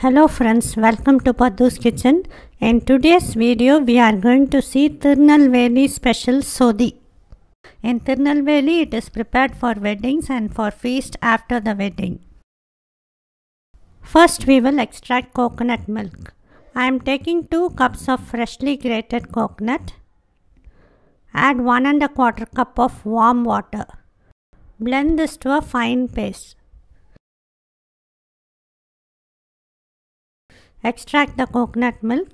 Hello friends, welcome to Padhu's Kitchen. In today's video we are going to see Tirunelveli special Sodhi. In Tirunelveli it is prepared for weddings and for feast after the wedding. First we will extract coconut milk. I am taking 2 cups of freshly grated coconut. Add 1¼ cup of warm water. Blend this to a fine paste. Extract the coconut milk.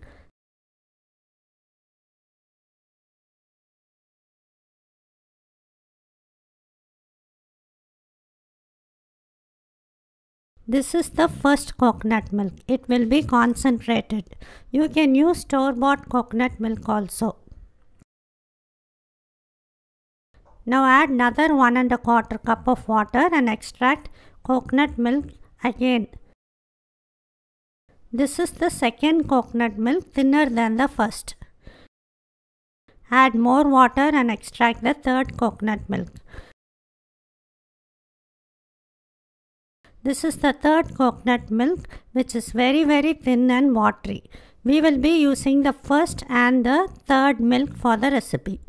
This is the first coconut milk. It will be concentrated. You can use store-bought coconut milk also. Now add another 1¼ cup of water and extract coconut milk again. This is the second coconut milk, thinner than the first. Add more water and extract the third coconut milk. This is the third coconut milk, which is very thin and watery. We will be using the first and the third milk for the recipe.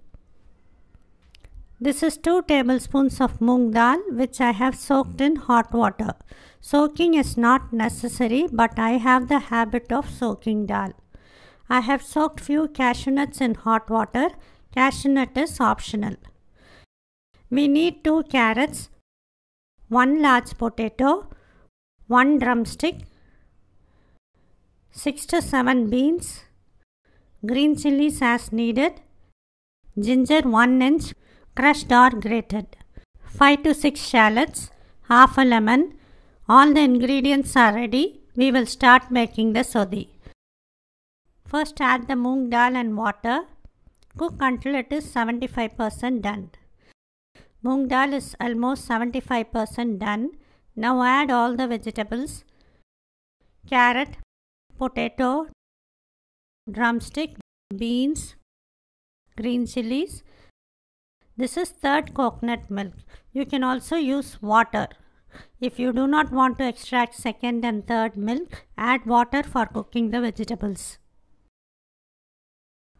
This is 2 tablespoons of mung dal, which I have soaked in hot water. Soaking is not necessary, but I have the habit of soaking dal. I have soaked few cashew nuts in hot water. Cashew nut is optional. We need 2 carrots, 1 large potato, 1 drumstick, 6 to 7 beans, green chilies as needed, ginger 1 inch, crushed or grated, 5 to 6 shallots, half a lemon. All the ingredients are ready. We will start making the Sodhi. First add the mung dal and water. Cook until it is 75% done. Mung dal is almost 75% done. Now add all the vegetables. Carrot, potato, drumstick, beans, green chilies. This is third coconut milk. You can also use water. If you do not want to extract second and third milk, add water for cooking the vegetables.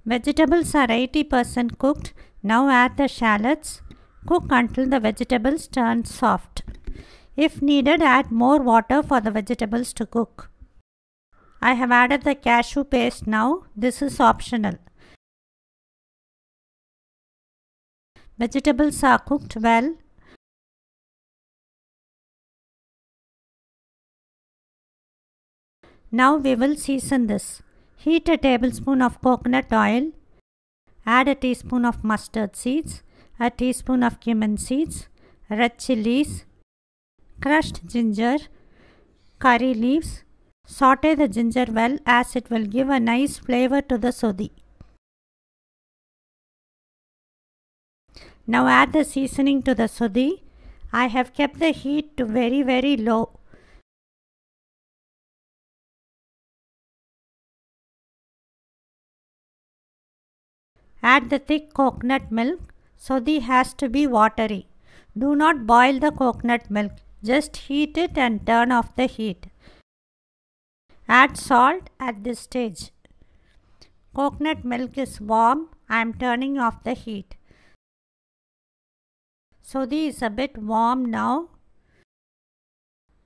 Vegetables are 80% cooked. Now add the shallots. Cook until the vegetables turn soft. If needed, add more water for the vegetables to cook. I have added the cashew paste now. This is optional. Vegetables are cooked well. Now we will season this. Heat a tablespoon of coconut oil. Add a teaspoon of mustard seeds, a teaspoon of cumin seeds, red chilies, crushed ginger, curry leaves. Saute the ginger well, as it will give a nice flavor to the Sodhi. Now add the seasoning to the Sodhi. I have kept the heat to very low. Add the thick coconut milk. Sodhi has to be watery. Do not boil the coconut milk. Just heat it and turn off the heat. Add salt at this stage. Coconut milk is warm. I am turning off the heat. Sodhi is a bit warm now.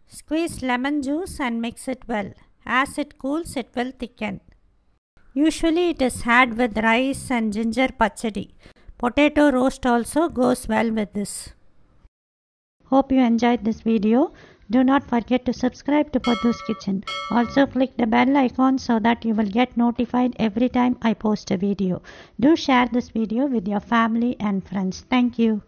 Squeeze lemon juice and mix it well. As it cools, it will thicken. Usually it is had with rice and ginger pachadi. Potato roast also goes well with this. Hope you enjoyed this video. Do not forget to subscribe to Padhu's Kitchen. Also click the bell icon so that you will get notified every time I post a video. Do share this video with your family and friends. Thank you.